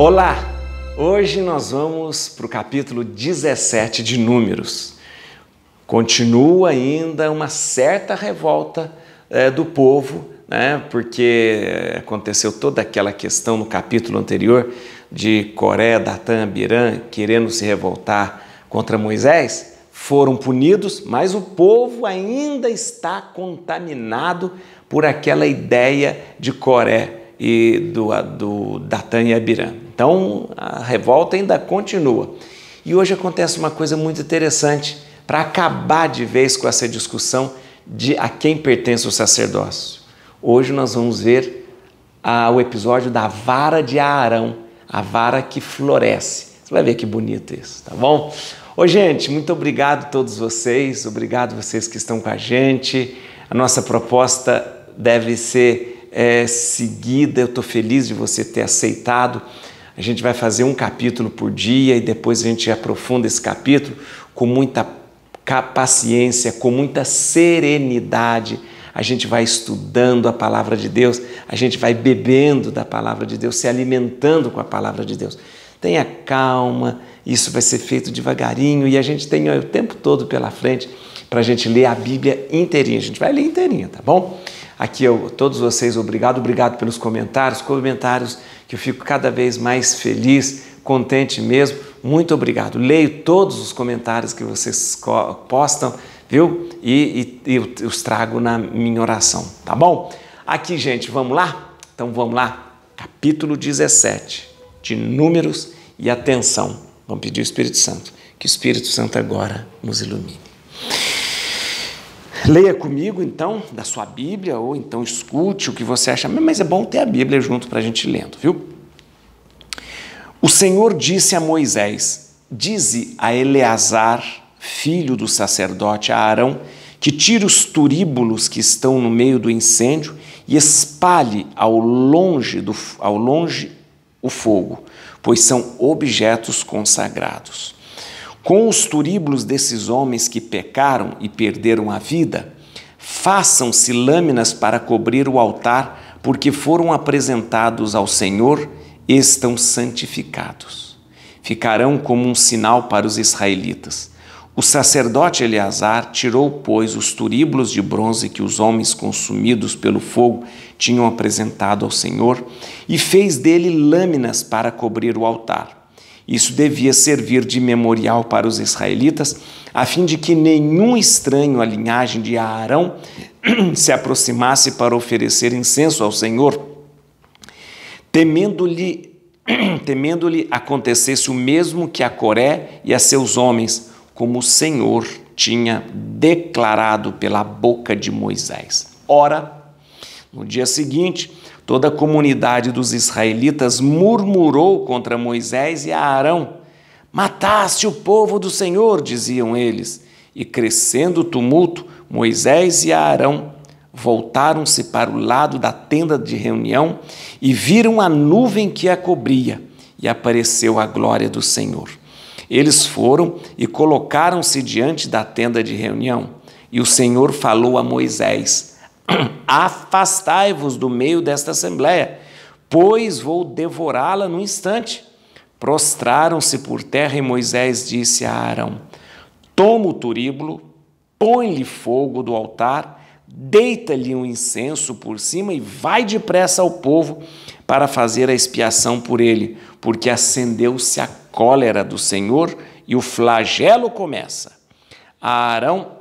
Olá! Hoje nós vamos para o capítulo 17 de Números. Continua ainda uma certa revolta do povo, né? Porque aconteceu toda aquela questão no capítulo anterior de Coré, Datã, Abirã querendo se revoltar contra Moisés. Foram punidos, mas o povo ainda está contaminado por aquela ideia de Coré e do Datã e Abirã. Então, a revolta ainda continua. E hoje acontece uma coisa muito interessante para acabar de vez com essa discussão de a quem pertence o sacerdócio. Hoje nós vamos ver o episódio da vara de Aarão, a vara que floresce. Você vai ver que bonito isso, tá bom? Ô, gente, muito obrigado a todos vocês, obrigado vocês que estão com a gente. A nossa proposta deve ser seguida, eu estou feliz de você ter aceitado. A gente vai fazer um capítulo por dia e depois a gente aprofunda esse capítulo com muita paciência, com muita serenidade. A gente vai estudando a palavra de Deus, a gente vai bebendo da palavra de Deus, se alimentando com a palavra de Deus. Tenha calma, isso vai ser feito devagarinho e a gente tem o tempo todo pela frente para a gente ler a Bíblia inteirinha. A gente vai ler inteirinha, tá bom? Aqui, todos vocês, obrigado pelos comentários que eu fico cada vez mais feliz, contente mesmo. Muito obrigado. Leio todos os comentários que vocês postam, viu? E os trago na minha oração, tá bom? Aqui, gente, vamos lá? Então vamos lá. Capítulo 17. De Números e atenção. Vamos pedir ao Espírito Santo, que o Espírito Santo agora nos ilumine. Leia comigo, então, da sua Bíblia, ou então escute o que você acha, mas é bom ter a Bíblia junto para a gente lendo, viu? O Senhor disse a Moisés: dize a Eleazar, filho do sacerdote Aarão, que tire os turíbulos que estão no meio do incêndio e espalhe ao longe o fogo, pois são objetos consagrados. Com os turíbulos desses homens que pecaram e perderam a vida, façam-se lâminas para cobrir o altar, porque foram apresentados ao Senhor e estão santificados. Ficarão como um sinal para os israelitas. O sacerdote Eleazar tirou, pois, os turíbulos de bronze que os homens consumidos pelo fogo tinham apresentado ao Senhor e fez dele lâminas para cobrir o altar. Isso devia servir de memorial para os israelitas, a fim de que nenhum estranho à linhagem de Aarão se aproximasse para oferecer incenso ao Senhor, temendo-lhe acontecesse o mesmo que a Coré e a seus homens, como o Senhor tinha declarado pela boca de Moisés. Ora, no dia seguinte, toda a comunidade dos israelitas murmurou contra Moisés e Aarão. Mataste o povo do Senhor, diziam eles. E crescendo o tumulto, Moisés e Aarão voltaram-se para o lado da tenda de reunião e viram a nuvem que a cobria, e apareceu a glória do Senhor. Eles foram e colocaram-se diante da tenda de reunião. E o Senhor falou a Moisés: afastai-vos do meio desta assembleia, pois vou devorá-la num instante. Prostraram-se por terra e Moisés disse a Aarão: toma o turíbulo, põe-lhe fogo do altar, deita-lhe um incenso por cima e vai depressa ao povo para fazer a expiação por ele, porque acendeu-se a cólera do Senhor e o flagelo começa. Aarão,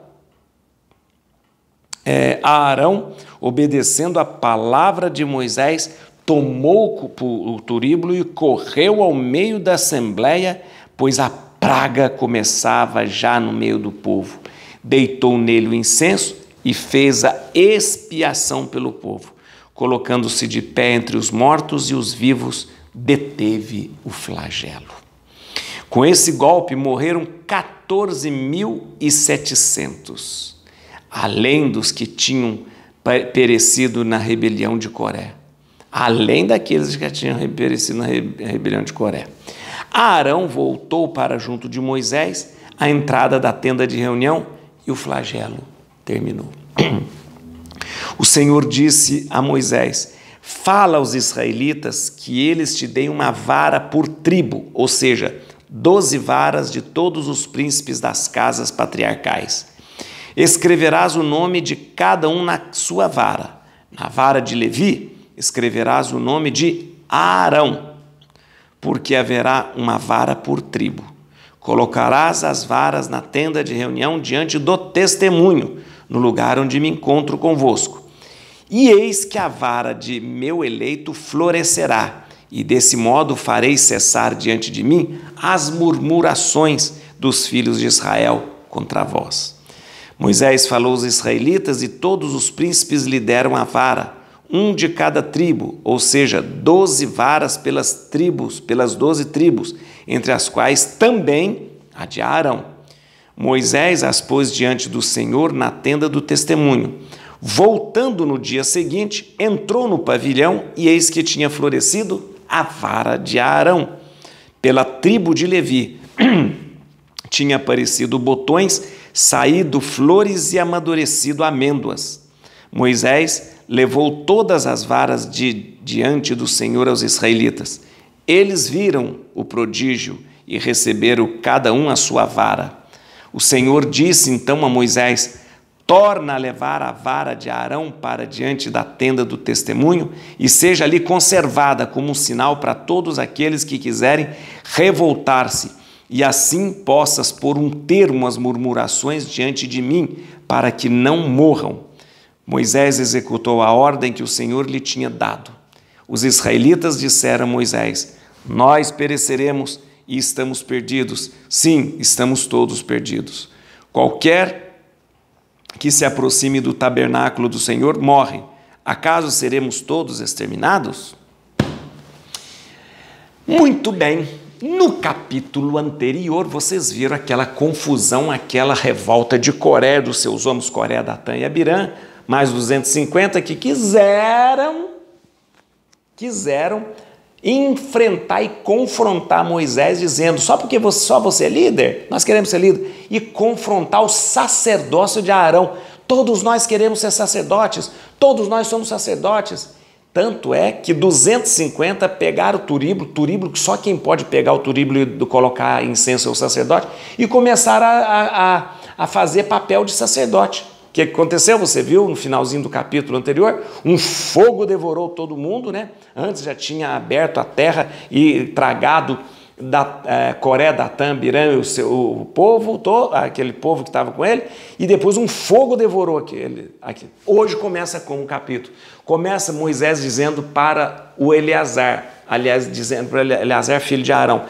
obedecendo a palavra de Moisés, tomou o turíbulo e correu ao meio da assembleia, pois a praga começava já no meio do povo. Deitou nele o incenso e fez a expiação pelo povo. Colocando-se de pé entre os mortos e os vivos, deteve o flagelo. Com esse golpe morreram 14.700, além dos que tinham perecido na rebelião de Coré. Além daqueles que tinham perecido na rebelião de Coré. Aarão voltou para junto de Moisés, à entrada da tenda de reunião, e o flagelo terminou. O Senhor disse a Moisés: Fala aos israelitas que eles te deem uma vara por tribo, ou seja, 12 varas de todos os príncipes das casas patriarcais. Escreverás o nome de cada um na sua vara. Na vara de Levi, escreverás o nome de Aarão, porque haverá uma vara por tribo. Colocarás as varas na tenda de reunião diante do testemunho, no lugar onde me encontro convosco. E eis que a vara de meu eleito florescerá, e desse modo farei cessar diante de mim as murmurações dos filhos de Israel contra vós. Moisés falou aos israelitas e todos os príncipes lhe deram a vara, um de cada tribo, ou seja, 12 varas pelas 12 tribos, entre as quais também a de Aarão. Moisés as pôs diante do Senhor na tenda do testemunho. Voltando no dia seguinte, entrou no pavilhão e eis que tinha florescido a vara de Aarão. Pela tribo de Levi tinha aparecido botões, saído flores e amadurecido amêndoas. Moisés levou todas as varas diante do Senhor aos israelitas. Eles viram o prodígio e receberam cada um a sua vara. O Senhor disse então a Moisés: torna a levar a vara de Aarão para diante da tenda do testemunho e seja ali conservada como um sinal para todos aqueles que quiserem revoltar-se, e assim possas pôr um termo às murmurações diante de mim, para que não morram. Moisés executou a ordem que o Senhor lhe tinha dado. Os israelitas disseram a Moisés: nós pereceremos e estamos perdidos. Sim, estamos todos perdidos. Qualquer que se aproxime do tabernáculo do Senhor morre. Acaso seremos todos exterminados? Muito bem, no capítulo anterior vocês viram aquela confusão, aquela revolta de Coré, dos seus homens, Coré, Datã e Abirã, mais 250 que quiseram enfrentar e confrontar Moisés, dizendo: só você é líder? Nós queremos ser líder. E confrontar o sacerdócio de Aarão. Todos nós queremos ser sacerdotes, todos nós somos sacerdotes. Tanto é que 250 pegaram o turíbulo, que só quem pode pegar o turíbulo e colocar incenso é o sacerdote, e começaram a fazer papel de sacerdote. O que aconteceu? Você viu no finalzinho do capítulo anterior, um fogo devorou todo mundo, né? Antes já tinha aberto a terra e tragado Coré, Datã, Abirã e o povo, aquele povo que estava com ele, e depois um fogo devorou aquele. Hoje começa como um capítulo. Começa Moisés dizendo para o Eleazar, aliás, dizendo para Eleazar, filho de Aarão: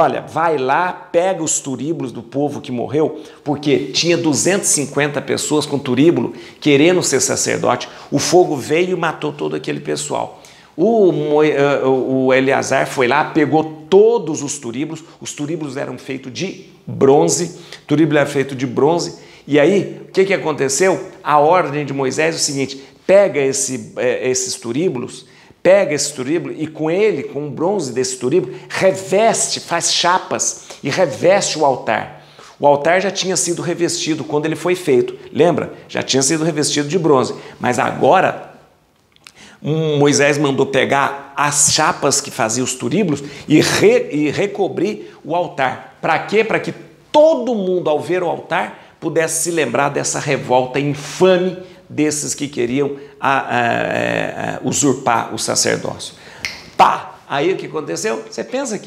olha, vai lá, pega os turíbulos do povo que morreu, porque tinha 250 pessoas com turíbulo querendo ser sacerdote. O fogo veio e matou todo aquele pessoal. O Eleazar foi lá, pegou todos os turíbulos eram feitos de bronze, o turíbulo era feito de bronze, e aí o que aconteceu? A ordem de Moisés é o seguinte: pega esses turíbulos e com ele, com o bronze desse turíbulo, reveste, faz chapas e reveste o altar. O altar já tinha sido revestido quando ele foi feito, lembra? Já tinha sido revestido de bronze, mas agora Moisés mandou pegar as chapas que faziam os turíbulos e recobrir o altar. Para quê? Para que todo mundo, ao ver o altar, pudesse se lembrar dessa revolta infame desses que queriam usurpar o sacerdócio. Pá! Aí o que aconteceu? Você pensa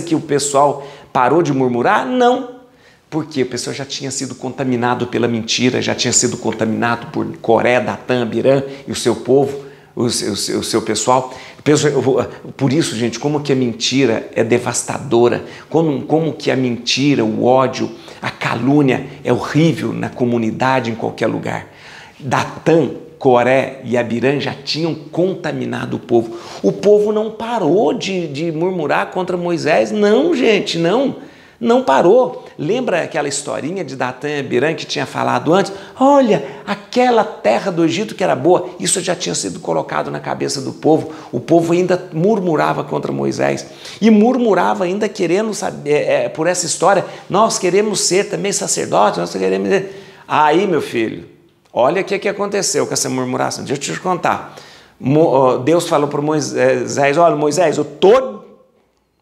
que o pessoal parou de murmurar? Não! Porque o pessoal já tinha sido contaminado pela mentira, já tinha sido contaminado por Coré, Datã, Abirã e o seu povo, o seu pessoal. Por isso, gente, como que a mentira é devastadora, como que a mentira, o ódio, a calúnia é horrível na comunidade, em qualquer lugar. Datã, Coré e Abirã já tinham contaminado o povo. O povo não parou de murmurar contra Moisés, não, gente, não. Não parou. Lembra aquela historinha de Datã e Abirã que tinha falado antes? Olha, aquela terra do Egito que era boa, isso já tinha sido colocado na cabeça do povo. O povo ainda murmurava contra Moisés e murmurava ainda querendo saber, por essa história, nós queremos ser também sacerdotes, nós queremos... Aí, meu filho, olha o que aconteceu com essa murmuração. Deixa eu te contar. Deus falou para Moisés, olha Moisés, eu estou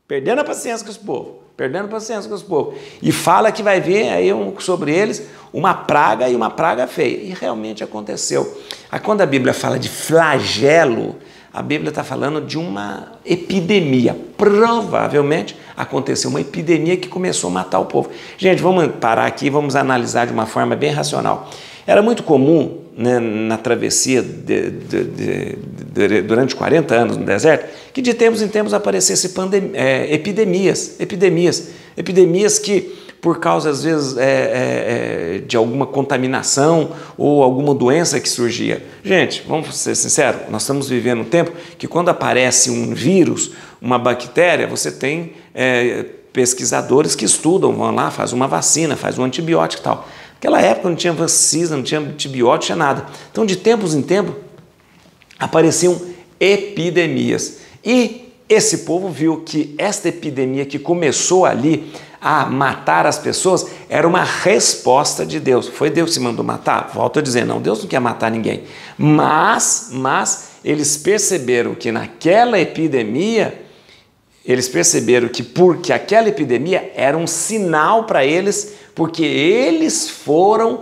perdendo a paciência com esse povo, perdendo a paciência com esse povo, e fala que vai vir aí sobre eles uma praga, e uma praga feia, e realmente aconteceu. Quando a Bíblia fala de flagelo, a Bíblia está falando de uma epidemia, provavelmente aconteceu uma epidemia que começou a matar o povo. Gente, vamos parar aqui e vamos analisar de uma forma bem racional. Era muito comum, né, na travessia durante 40 anos no deserto, que de tempos em tempos aparecessem epidemias que, por causa às vezes de alguma contaminação ou alguma doença que surgia. Gente, vamos ser sinceros, nós estamos vivendo um tempo que quando aparece um vírus, uma bactéria, você tem pesquisadores que estudam, vão lá, faz uma vacina, faz um antibiótico e tal. Naquela época não tinha vacina, não tinha antibiótico, tinha nada. Então, de tempos em tempos, apareciam epidemias. E esse povo viu que esta epidemia que começou ali a matar as pessoas era uma resposta de Deus. Foi Deus que mandou matar? Volto a dizer, não, Deus não quer matar ninguém. Mas eles perceberam que naquela epidemia, porque aquela epidemia era um sinal para eles, porque eles foram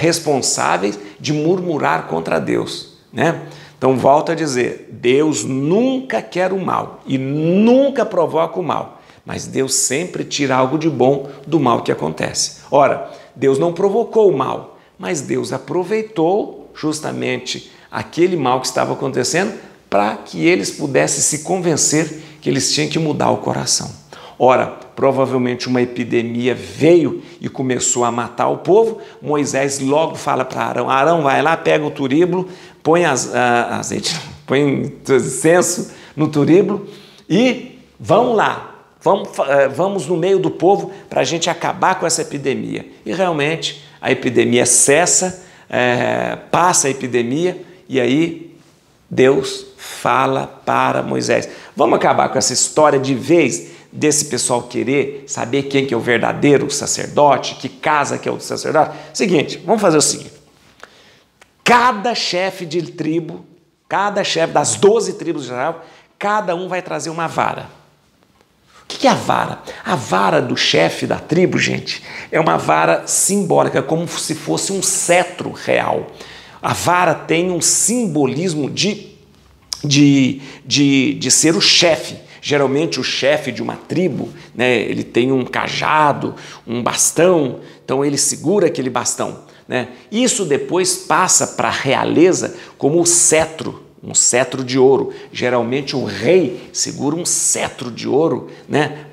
responsáveis de murmurar contra Deus, né? Então, volto a dizer, Deus nunca quer o mal e nunca provoca o mal, mas Deus sempre tira algo de bom do mal que acontece. Ora, Deus não provocou o mal, mas Deus aproveitou justamente aquele mal que estava acontecendo para que eles pudessem se convencer que eles tinham que mudar o coração. Ora, provavelmente uma epidemia veio e começou a matar o povo. Moisés logo fala para Aarão, Aarão, vai lá, pega o turíbulo, põe azeite, põe incenso no turíbulo e vão lá, vamos no meio do povo para a gente acabar com essa epidemia. E realmente a epidemia cessa, passa a epidemia e aí Deus fala para Moisés. Vamos acabar com essa história de vez desse pessoal querer saber quem que é o verdadeiro sacerdote, que casa que é o sacerdote. Seguinte, vamos fazer o seguinte. Cada chefe de tribo, cada chefe das 12 tribos de Israel, cada um vai trazer uma vara. O que é a vara? A vara do chefe da tribo, gente, é uma vara simbólica, como se fosse um cetro real. A vara tem um simbolismo de ser o chefe. Geralmente o chefe de uma tribo, né, ele tem um cajado, um bastão, então ele segura aquele bastão, né? Isso depois passa para a realeza como o cetro, um cetro de ouro. Geralmente o rei segura um cetro de ouro, né,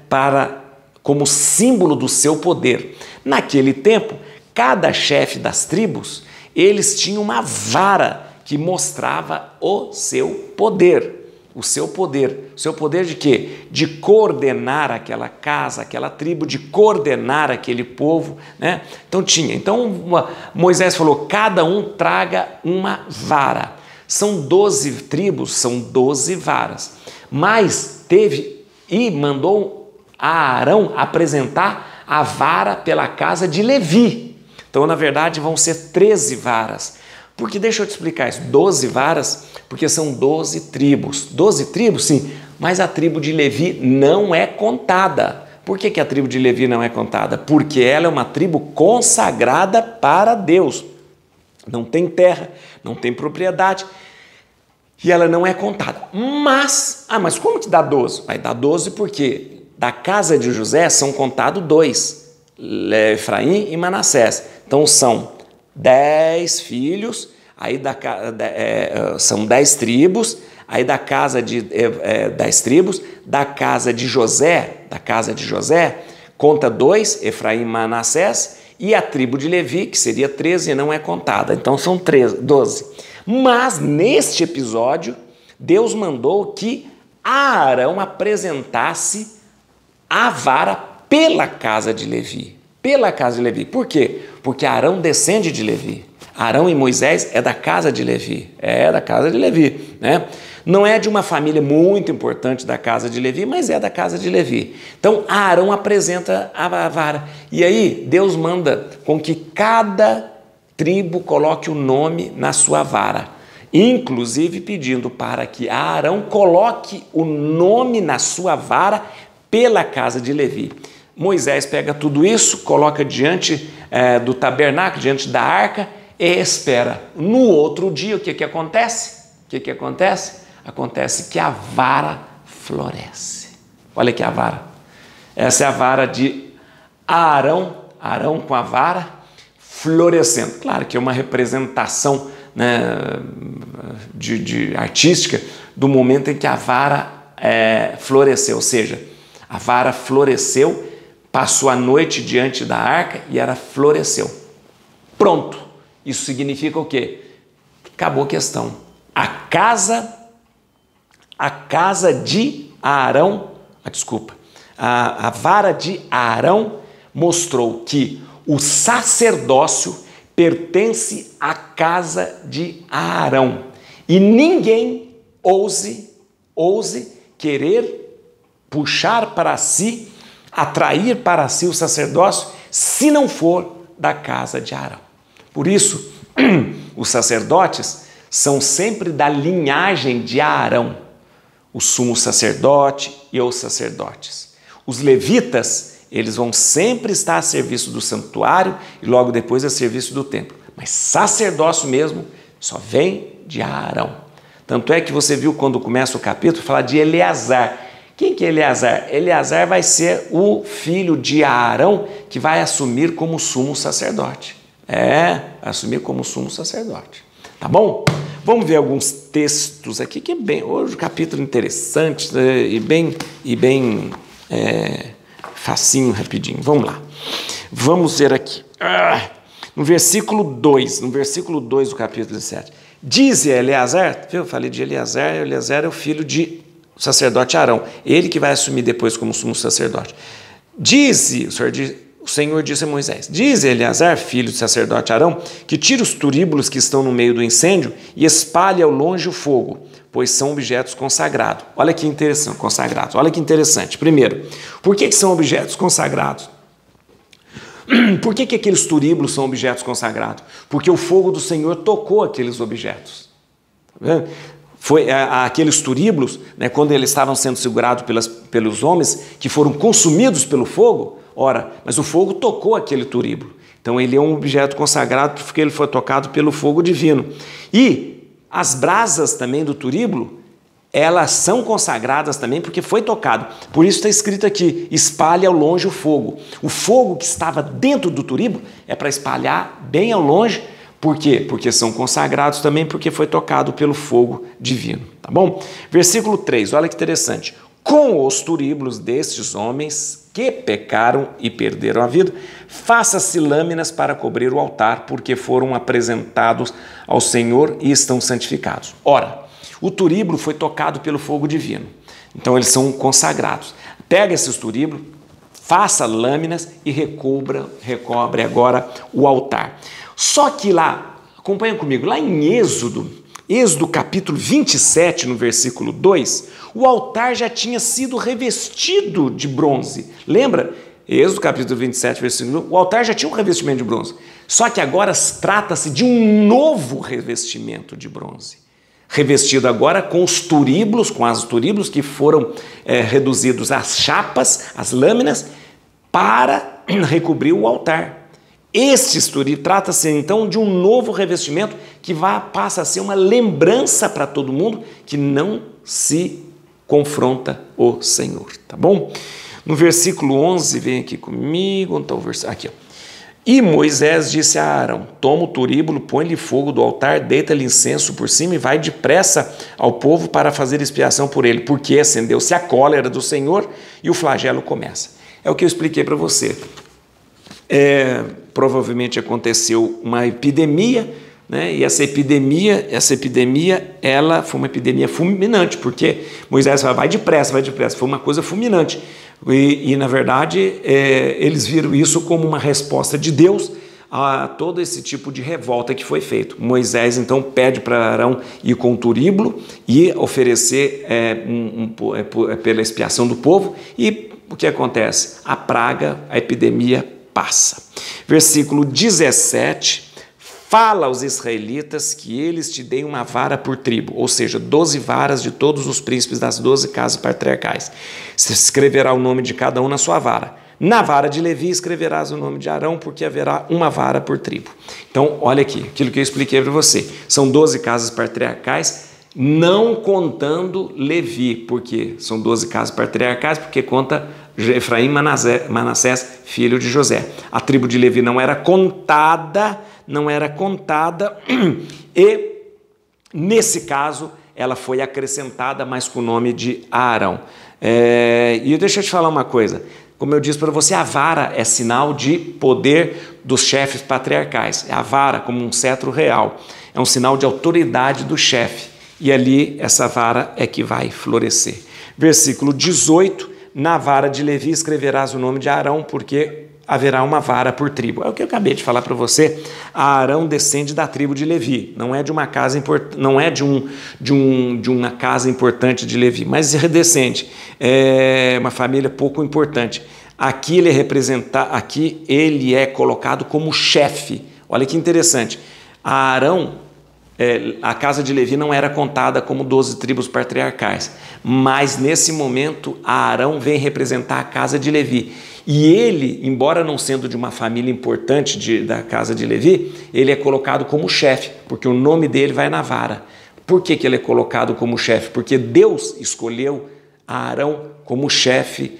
como símbolo do seu poder. Naquele tempo, cada chefe das tribos, eles tinham uma vara que mostrava o seu poder. O seu poder. O seu poder de quê? De coordenar aquela casa, aquela tribo, de coordenar aquele povo, né? Então tinha. Então Moisés falou, cada um traga uma vara. São 12 tribos, são 12 varas. Mas teve e mandou a Aarão apresentar a vara pela casa de Levi. Então, na verdade, vão ser 13 varas. Porque, deixa eu te explicar isso, 12 varas, porque são 12 tribos. 12 tribos, sim, mas a tribo de Levi não é contada. Por que que a tribo de Levi não é contada? Porque ela é uma tribo consagrada para Deus. Não tem terra, não tem propriedade e ela não é contada. Mas como que dá 12? Vai dar 12 porque da casa de José são contados 2. Efraim e Manassés, então são 10 filhos, aí são 10 tribos, aí da casa de 10 tribos, da casa de José, conta 2, Efraim e Manassés, e a tribo de Levi, que seria 13, não é contada, então são 12. Mas neste episódio, Deus mandou que Aarão apresentasse a vara pela casa de Levi. Por quê? Porque Aarão descende de Levi. Aarão e Moisés é da casa de Levi, né? Não é de uma família muito importante da casa de Levi, mas é da casa de Levi. Então Aarão apresenta a vara e aí Deus manda com que cada tribo coloque o nome na sua vara. inclusive pedindo para que Aarão coloque o nome na sua vara pela casa de Levi. Moisés pega tudo isso, coloca diante do tabernáculo, diante da arca e espera. No outro dia, o que que acontece? O que que acontece? Acontece que a vara floresce. Olha aqui a vara. Essa é a vara de Aarão, Aarão com a vara florescendo. Claro que é uma representação, né, de artística do momento em que a vara floresceu, ou seja, a vara floresceu, passou a noite diante da arca e ela floresceu. Pronto. Isso significa o quê? Acabou a questão. A casa de Aarão, a vara de Aarão mostrou que o sacerdócio pertence à casa de Aarão e ninguém ouse querer puxar para si, atrair para si o sacerdócio se não for da casa de Aarão. Por isso, os sacerdotes são sempre da linhagem de Aarão, o sumo sacerdote e os sacerdotes. Os levitas, eles vão sempre estar a serviço do santuário e logo depois a serviço do templo. Mas sacerdócio mesmo só vem de Aarão. Tanto é que você viu quando começa o capítulo falar de Eleazar. Quem que é Eleazar? Eleazar vai ser o filho de Aarão que vai assumir como sumo sacerdote. Assumir como sumo sacerdote. Tá bom? Vamos ver alguns textos aqui que é bem... Hoje o capítulo interessante e bem facinho, rapidinho. Vamos lá. Vamos ver aqui. No versículo 2, no versículo 2 do capítulo 17. Diz Eleazar, eu falei de Eleazar, Eleazar é o filho de sacerdote Aarão, ele que vai assumir depois como sumo sacerdote. O Senhor disse a Moisés, diz Eleazar, filho do sacerdote Aarão, que tire os turíbulos que estão no meio do incêndio e espalhe ao longe o fogo, pois são objetos consagrados. Olha que interessante, consagrados. Olha que interessante. Primeiro, por que que são objetos consagrados? Por que que aqueles turíbulos são objetos consagrados? Porque o fogo do Senhor tocou aqueles objetos. Tá vendo? Foi aqueles turíbulos, né, quando eles estavam sendo segurados pelos homens, que foram consumidos pelo fogo. Ora, mas o fogo tocou aquele turíbulo. Então ele é um objeto consagrado porque ele foi tocado pelo fogo divino. E as brasas também do turíbulo, elas são consagradas também porque foi tocado. Por isso está escrito aqui, espalhe ao longe o fogo. O fogo que estava dentro do turíbulo é para espalhar bem ao longe. Por quê? Porque são consagrados também, porque foi tocado pelo fogo divino, tá bom? Versículo 3, olha que interessante. Com os turíbulos destes homens que pecaram e perderam a vida, faça-se lâminas para cobrir o altar, porque foram apresentados ao Senhor e estão santificados. Ora, o turíbulo foi tocado pelo fogo divino, então eles são consagrados. Pega esses turíbulos, faça lâminas e recobre agora o altar. Só que lá, acompanha comigo, lá em Êxodo capítulo 27, no versículo 2, o altar já tinha sido revestido de bronze. Lembra? Êxodo capítulo 27, versículo 1, o altar já tinha um revestimento de bronze. Só que agora trata-se de um novo revestimento de bronze. Revestido agora com os turíbulos, com as turíbulos que foram reduzidos às chapas, às lâminas, para recobrir o altar. Estes turíbulos, trata-se então de um novo revestimento que passa a ser uma lembrança para todo mundo que não se confronta o Senhor, tá bom? No versículo 11, vem aqui comigo, então, aqui, ó. E Moisés disse a Aarão, toma o turíbulo, põe-lhe fogo do altar, deita-lhe incenso por cima e vai depressa ao povo para fazer expiação por ele, porque acendeu-se a cólera do Senhor e o flagelo começa. É o que eu expliquei para você. Provavelmente aconteceu uma epidemia, né? E essa epidemia, ela foi uma epidemia fulminante, porque Moisés fala, vai depressa, foi uma coisa fulminante. E na verdade, eles viram isso como uma resposta de Deus a todo esse tipo de revolta que foi feito. Moisés, então, pede para Aarão ir com o turíbulo e oferecer pela expiação do povo. E o que acontece? A praga, a epidemia passa. Versículo 17, Fala aos israelitas que eles te deem uma vara por tribo, ou seja, 12 varas de todos os príncipes das 12 casas patriarcais. Se escreverá o nome de cada um na sua vara. Na vara de Levi escreverás o nome de Aarão, porque haverá uma vara por tribo. Então, olha aqui, aquilo que eu expliquei para você. São 12 casas patriarcais, não contando Levi, porque são 12 casas patriarcais, porque conta Efraim, Manassés, filho de José. A tribo de Levi não era contada, e nesse caso ela foi acrescentada, mas com o nome de Aarão. E deixa eu te falar uma coisa, como eu disse para você, a vara é sinal de poder dos chefes patriarcais, a vara como um cetro real, é um sinal de autoridade do chefe, e ali essa vara é que vai florescer. Versículo 18, na vara de Levi escreverás o nome de Aarão, porque haverá uma vara por tribo. É o que eu acabei de falar para você. Aarão descende da tribo de Levi, não é de uma casa uma casa importante de Levi, mas descende, é uma família pouco importante. Aqui ele é representado, aqui ele é colocado como chefe. Olha que interessante. A casa de Levi não era contada como 12 tribos patriarcais, mas nesse momento Aarão vem representar a casa de Levi. E ele, embora não sendo de uma família importante da casa de Levi, ele é colocado como chefe, porque o nome dele vai na vara. Por que ele é colocado como chefe? Porque Deus escolheu Aarão como chefe,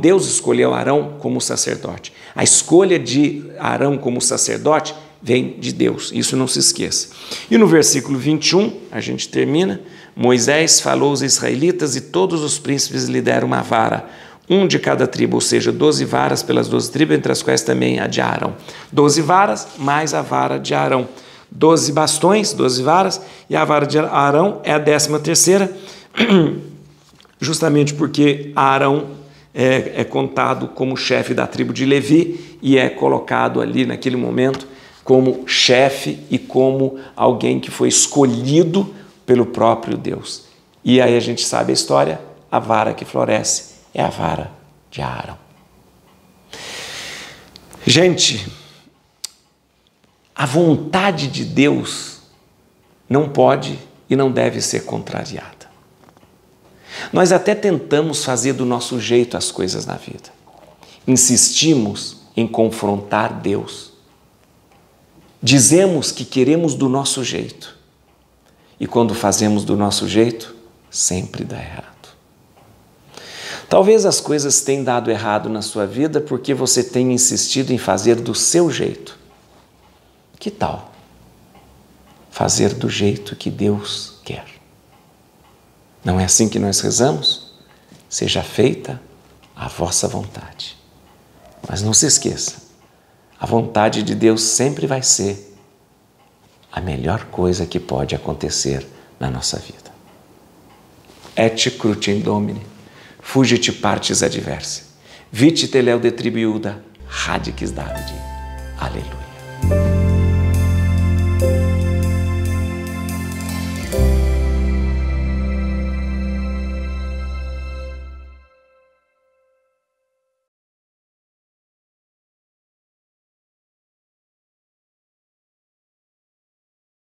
Deus escolheu Aarão como sacerdote. A escolha de Aarão como sacerdote vem de Deus, isso não se esqueça. E no versículo 21, a gente termina, Moisés falou aos israelitas e todos os príncipes lhe deram uma vara, um de cada tribo, ou seja, 12 varas pelas 12 tribos, entre as quais também a de Aarão. 12 varas mais a vara de Aarão. 12 bastões, 12 varas, e a vara de Aarão é a 13ª, justamente porque Aarão é contado como chefe da tribo de Levi e é colocado ali naquele momento como chefe e como alguém que foi escolhido pelo próprio Deus. E aí a gente sabe a história, a vara que floresce é a vara de Aarão. Gente, a vontade de Deus não pode e não deve ser contrariada. Nós até tentamos fazer do nosso jeito as coisas na vida. Insistimos em confrontar Deus. Dizemos que queremos do nosso jeito. E quando fazemos do nosso jeito, sempre dá errado. Talvez as coisas tenham dado errado na sua vida porque você tenha insistido em fazer do seu jeito. Que tal fazer do jeito que Deus quer? Não é assim que nós rezamos? Seja feita a vossa vontade. Mas não se esqueça, a vontade de Deus sempre vai ser a melhor coisa que pode acontecer na nossa vida. Et cruci in Domine, fugit partes adverse, vit te leo detribuda, radicis Davidi. Aleluia.